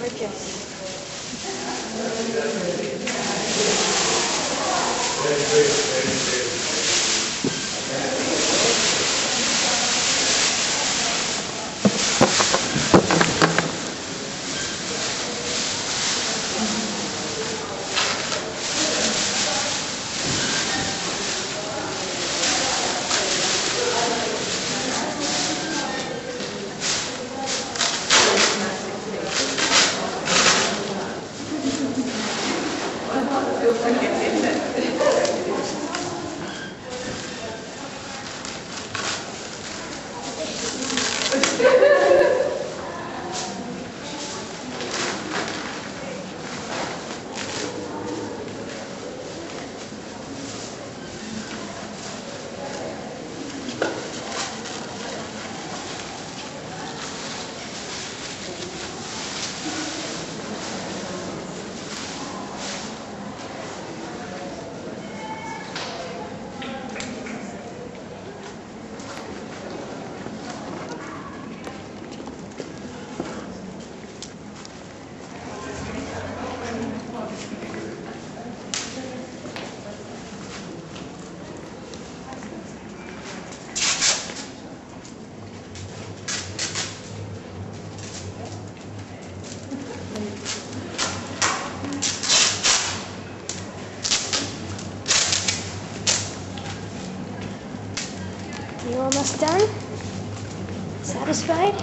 gorgeous. You're almost done? Satisfied?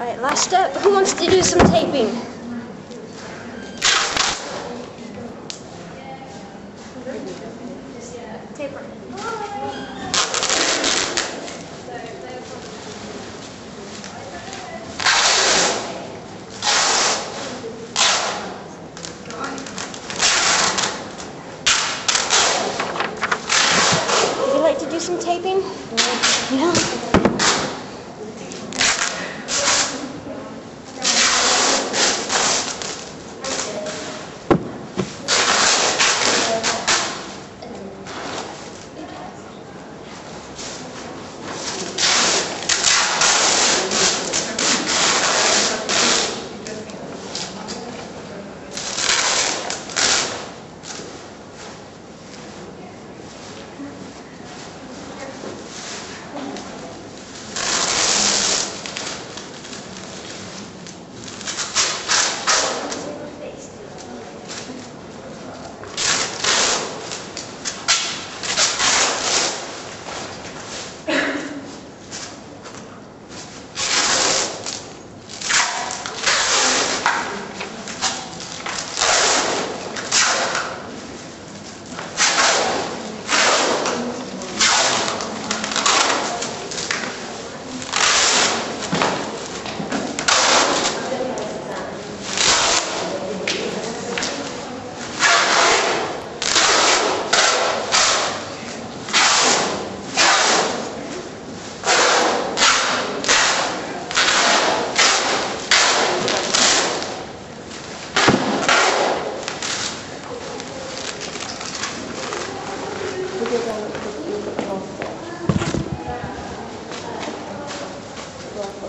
Alright, last step. Who wants to do some taping? Taper. Would you like to do some taping? No.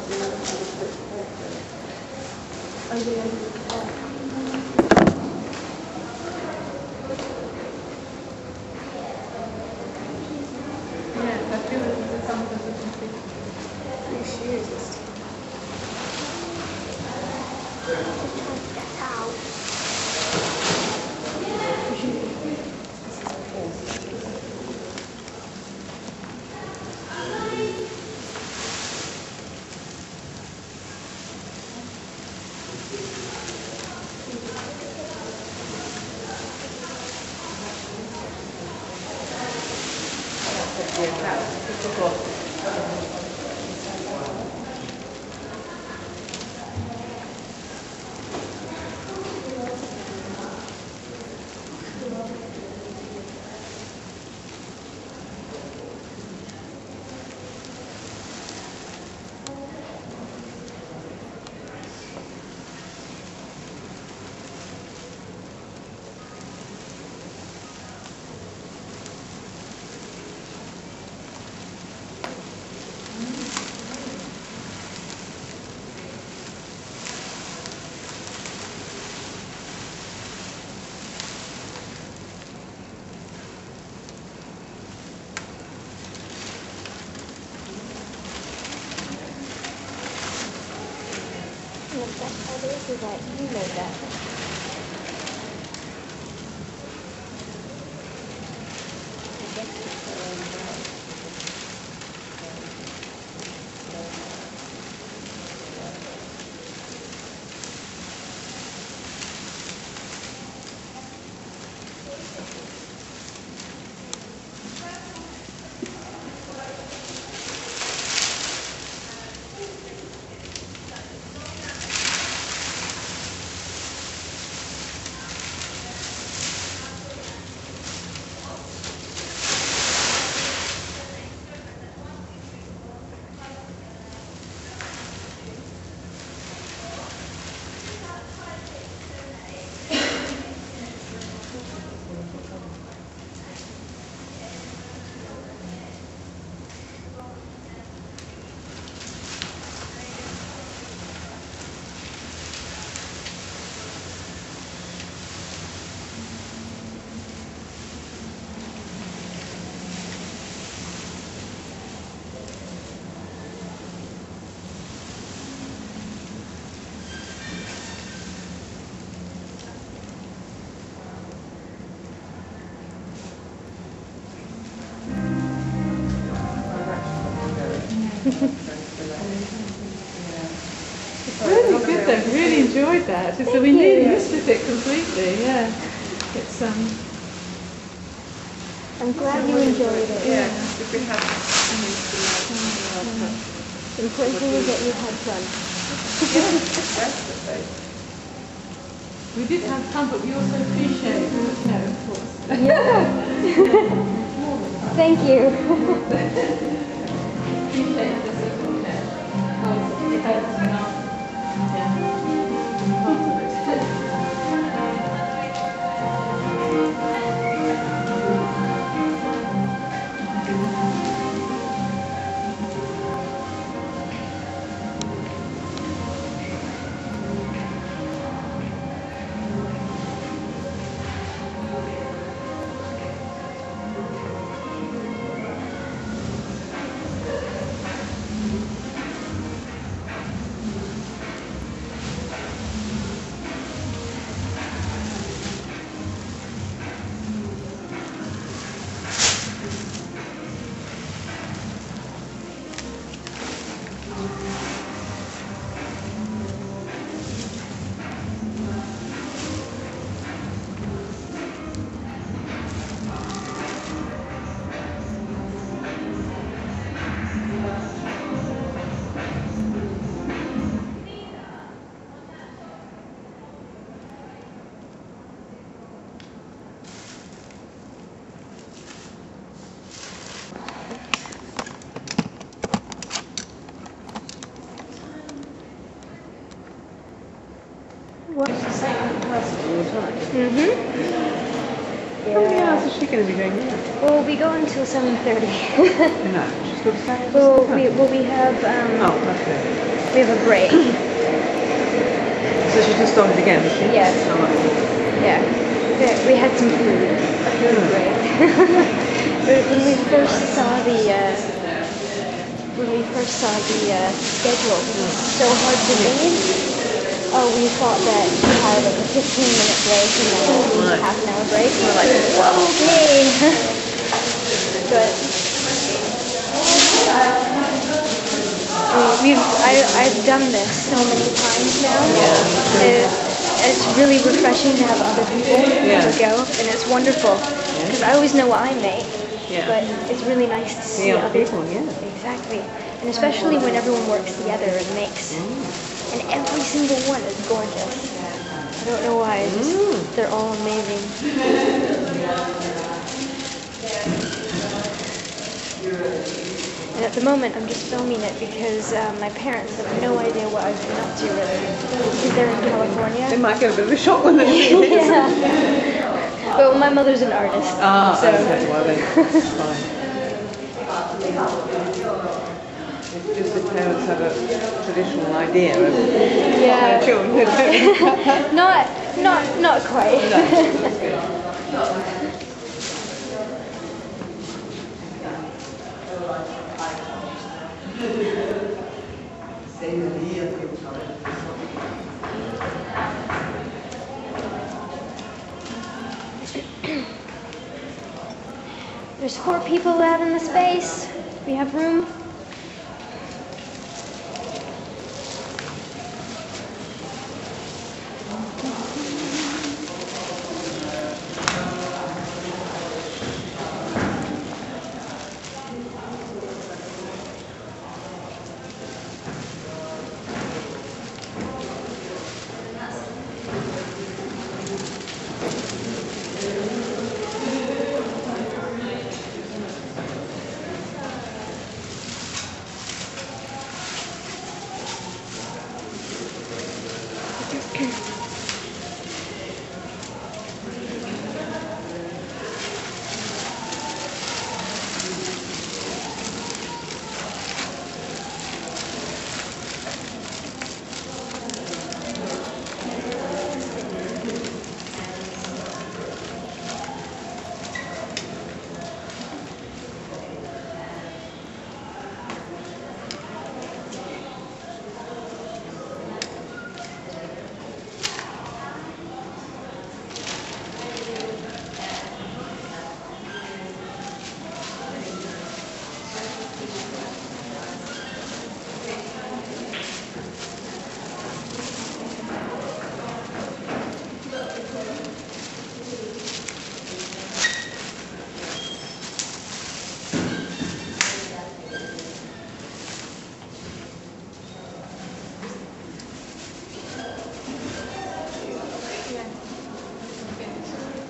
That you know that. Really good though, really enjoyed that. So we nearly missed it completely, yeah. It's I'm glad you enjoyed it. Yeah, if we had the important thing is that you had fun. We did have fun, but we also appreciate the snow, of course. Yeah. Thank you. Until 7:30. No, just go to Saturday. Well, we have. Oh, okay. we have a break. So she just started again, did she? Yes. Yeah. We had some food. It was great. When we first saw the schedule, it was so hard to read. Oh, we thought that we had like a 15-minute break and then a half an hour break. We were like, whoa, okay. But I've done this so many times now. It's really refreshing to have other people to go, and it's wonderful because I always know what I make. Yeah. But it's really nice to see other people. Yeah. Exactly. And especially when everyone works together and makes. And every single one is gorgeous. I don't know why. They're all amazing. And at the moment, I'm just filming it because my parents have no idea what I've been up to, really. Because they're in California. They might get a bit of a shock when they see this. But my mother's an artist. So that's why they. It's just the parents have a traditional idea of their children. Not quite. No, that's good. There's 4 people out in the space. We have room.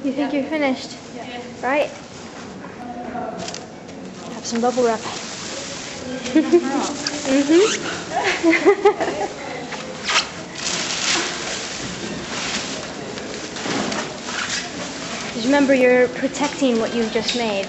You think you're finished? Yeah. Right? Have some bubble wrap. Just remember, you're protecting what you've just made.